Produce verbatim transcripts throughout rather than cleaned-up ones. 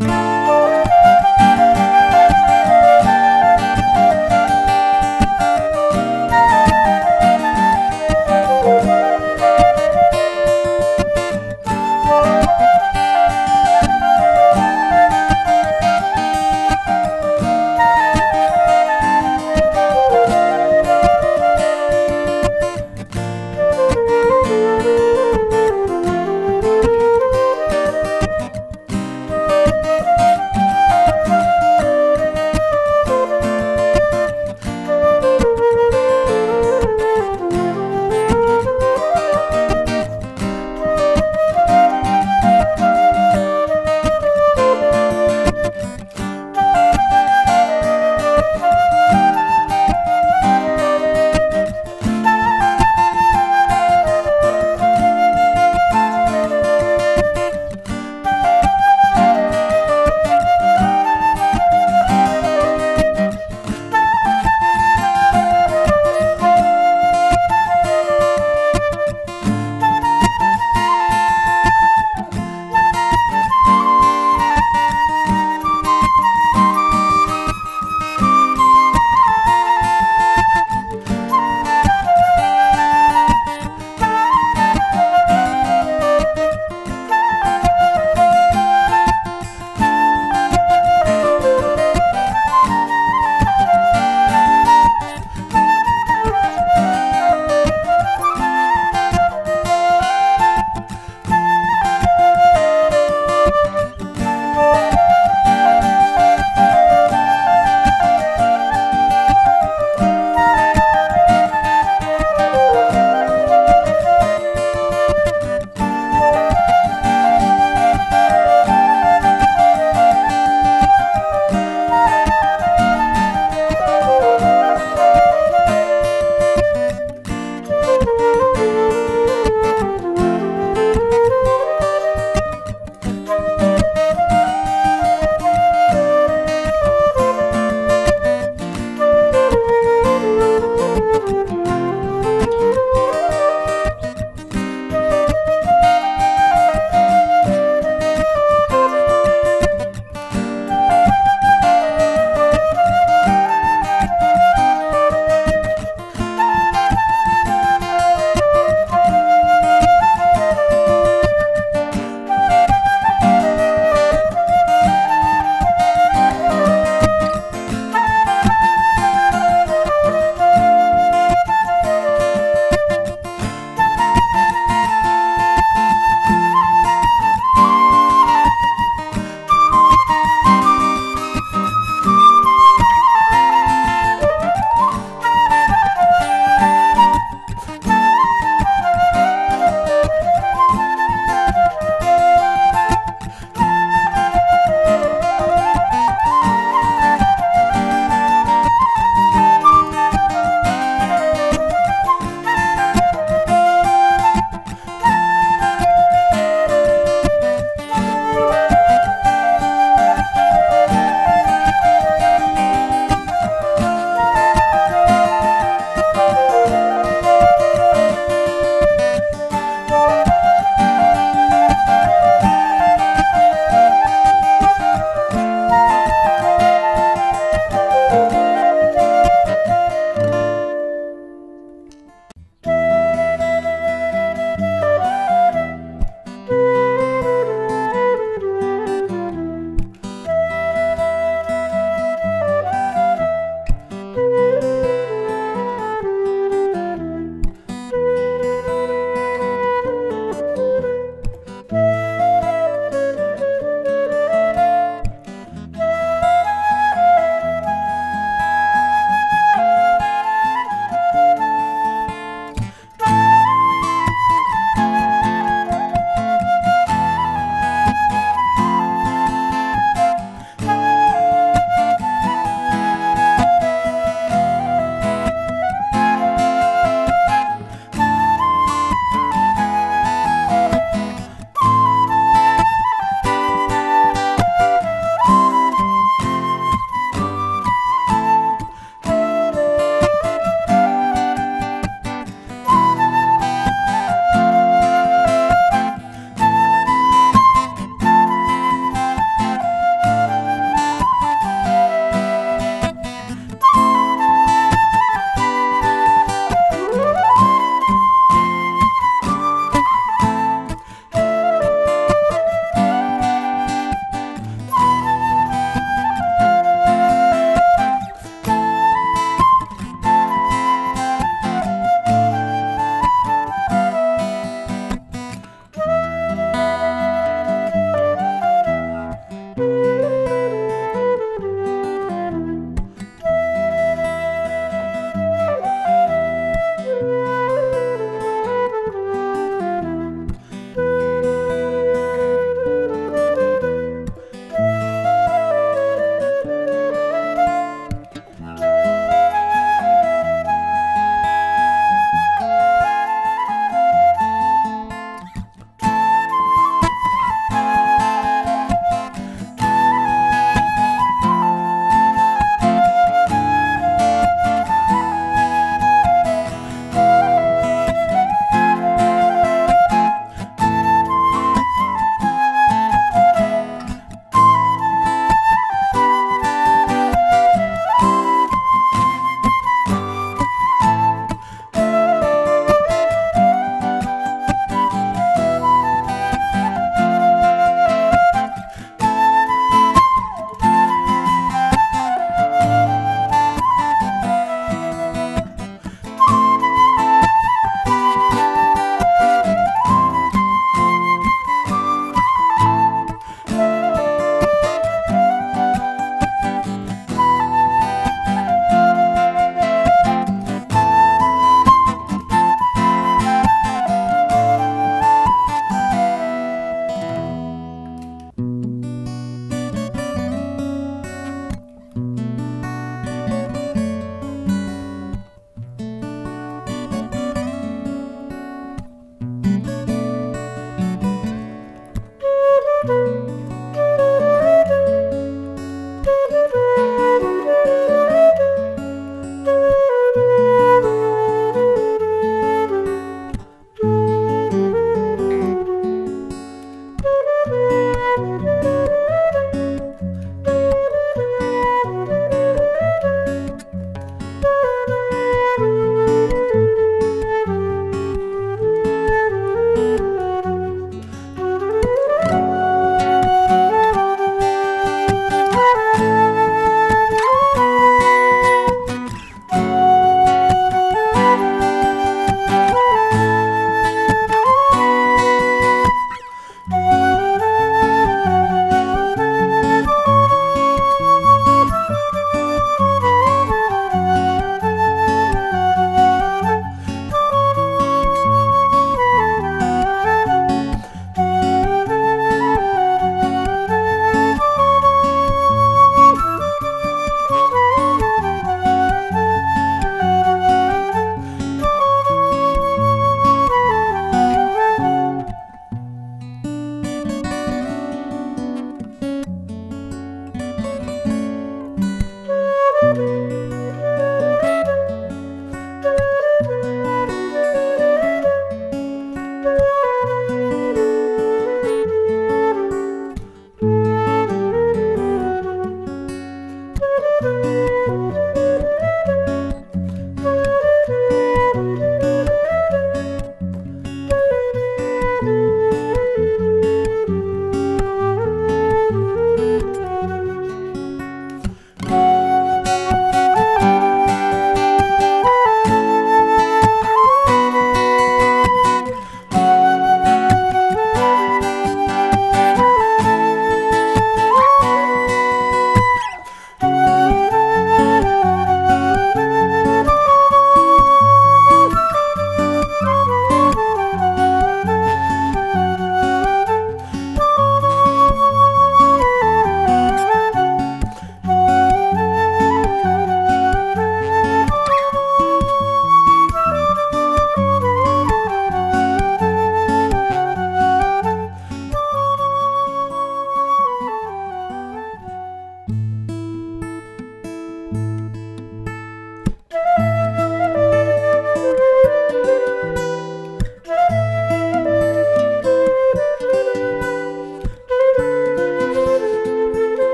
You.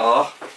Oh.